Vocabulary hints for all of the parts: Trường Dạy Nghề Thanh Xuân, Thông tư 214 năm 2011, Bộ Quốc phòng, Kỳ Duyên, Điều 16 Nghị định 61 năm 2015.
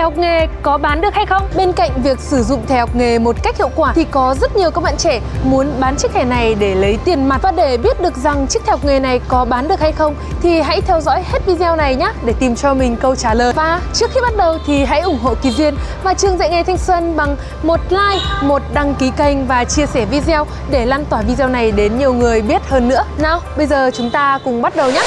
thẻ học nghề có bán được hay không? Bên cạnh việc sử dụng thẻ học nghề một cách hiệu quả thì có rất nhiều các bạn trẻ muốn bán chiếc thẻ này để lấy tiền mặt. Và để biết được rằng chiếc thẻ học nghề này có bán được hay không thì hãy theo dõi hết video này nhé, để tìm cho mình câu trả lời. Và trước khi bắt đầu thì hãy ủng hộ Kỳ Duyên và Trường Dạy Nghề Thanh Xuân bằng một like, một đăng ký kênh và chia sẻ video để lan tỏa video này đến nhiều người biết hơn nữa. Nào, bây giờ chúng ta cùng bắt đầu nhé.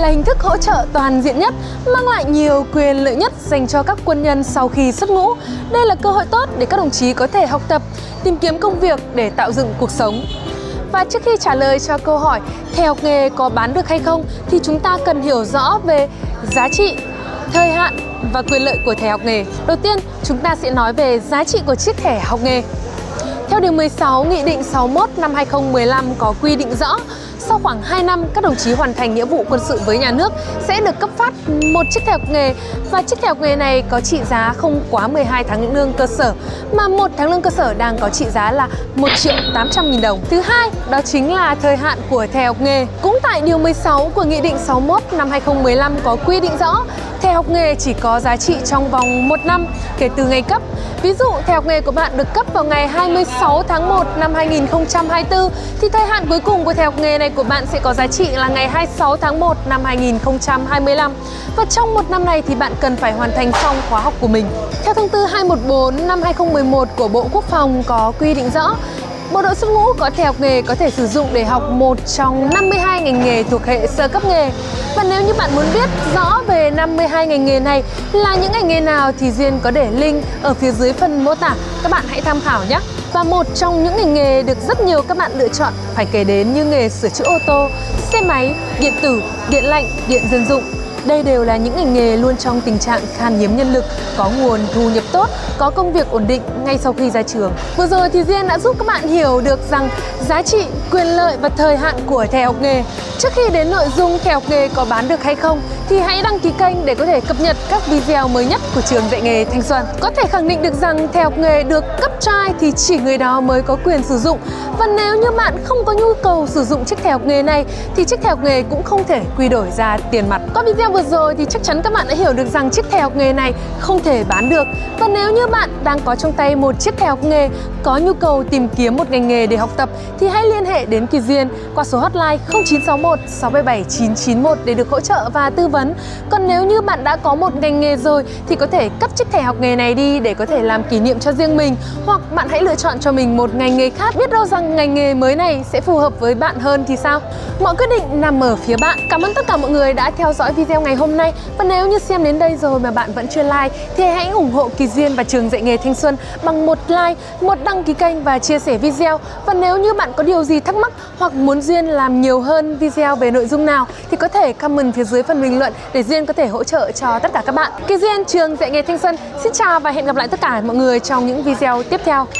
Là hình thức hỗ trợ toàn diện nhất, mang lại nhiều quyền lợi nhất dành cho các quân nhân sau khi xuất ngũ. Đây là cơ hội tốt để các đồng chí có thể học tập, tìm kiếm công việc để tạo dựng cuộc sống. Và trước khi trả lời cho câu hỏi thẻ học nghề có bán được hay không thì chúng ta cần hiểu rõ về giá trị, thời hạn và quyền lợi của thẻ học nghề. Đầu tiên, chúng ta sẽ nói về giá trị của chiếc thẻ học nghề. Theo Điều 16 Nghị định 61 năm 2015 có quy định rõ, sau khoảng 2 năm, các đồng chí hoàn thành nghĩa vụ quân sự với nhà nước sẽ được cấp phát một chiếc thẻ học nghề, và chiếc thẻ học nghề này có trị giá không quá 12 tháng lương cơ sở, mà một tháng lương cơ sở đang có trị giá là 1.800.000 đồng. Thứ hai, đó chính là thời hạn của thẻ học nghề. Cũng tại Điều 16 của Nghị định 61 năm 2015 có quy định rõ, thẻ học nghề chỉ có giá trị trong vòng 1 năm kể từ ngày cấp. Ví dụ, thẻ học nghề của bạn được cấp vào ngày 26 tháng 1 năm 2024 thì thời hạn cuối cùng của thẻ học nghề này của bạn sẽ có giá trị là ngày 26 tháng 1 năm 2025. Và trong một năm này thì bạn cần phải hoàn thành xong khóa học của mình. Theo Thông tư 214 năm 2011 của Bộ Quốc phòng có quy định rõ, bộ đội xuất ngũ có thẻ học nghề có thể sử dụng để học một trong 52 ngành nghề thuộc hệ sơ cấp nghề. Và nếu như bạn muốn biết rõ về 52 ngành nghề này là những ngành nghề nào thì Duyên có để link ở phía dưới phần mô tả, các bạn hãy tham khảo nhé. Và một trong những ngành nghề được rất nhiều các bạn lựa chọn phải kể đến như nghề sửa chữa ô tô, xe máy, điện tử, điện lạnh, điện dân dụng. Đây đều là những ngành nghề luôn trong tình trạng khan hiếm nhân lực, có nguồn thu nhập tốt, có công việc ổn định ngay sau khi ra trường. Vừa rồi thì Duyên đã giúp các bạn hiểu được rằng giá trị, quyền lợi và thời hạn của thẻ học nghề. Trước khi đến nội dung thẻ học nghề có bán được hay không thì hãy đăng ký kênh để có thể cập nhật các video mới nhất của Trường Dạy Nghề Thanh Xuân. Có thể khẳng định được rằng thẻ học nghề được cấp cho ai thì chỉ người đó mới có quyền sử dụng. Và nếu như bạn không có nhu cầu sử dụng chiếc thẻ học nghề này thì chiếc thẻ học nghề cũng không thể quy đổi ra tiền mặt. Có video vừa rồi thì chắc chắn các bạn đã hiểu được rằng chiếc thẻ học nghề này không thể bán được. Và nếu như bạn đang có trong tay một chiếc thẻ học nghề, có nhu cầu tìm kiếm một ngành nghề để học tập thì hãy liên hệ đến Kỳ Duyên qua số hotline 0961 677 991 để được hỗ trợ và tư vấn. Còn nếu như bạn đã có một ngành nghề rồi thì có thể cất chiếc thẻ học nghề này đi để có thể làm kỷ niệm cho riêng mình, hoặc bạn hãy lựa chọn cho mình một ngành nghề khác, biết đâu rằng ngành nghề mới này sẽ phù hợp với bạn hơn thì sao. Mọi quyết định nằm ở phía bạn. Cảm ơn tất cả mọi người đã theo dõi video ngày hôm nay, và nếu như xem đến đây rồi mà bạn vẫn chưa like thì hãy ủng hộ Kỳ Duyên và Trường Dạy Nghề Thanh Xuân bằng một like, một đăng ký kênh và chia sẻ video. Và nếu như bạn có điều gì thắc mắc hoặc muốn Duyên làm nhiều hơn video về nội dung nào thì có thể comment phía dưới phần bình luận để Duyên có thể hỗ trợ cho tất cả các bạn. Kỳ Duyên, Trường Dạy Nghề Thanh Xuân xin chào và hẹn gặp lại tất cả mọi người trong những video tiếp theo.